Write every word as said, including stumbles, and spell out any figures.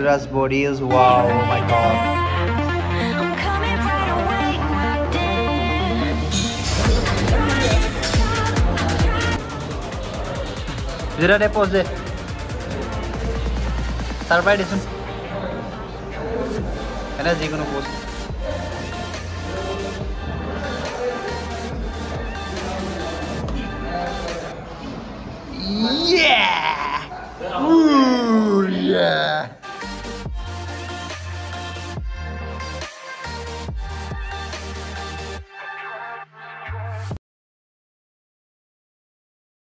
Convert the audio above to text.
Azura's body is wow, oh my god. Zira de pose de. Survive this. Kana je kono pose.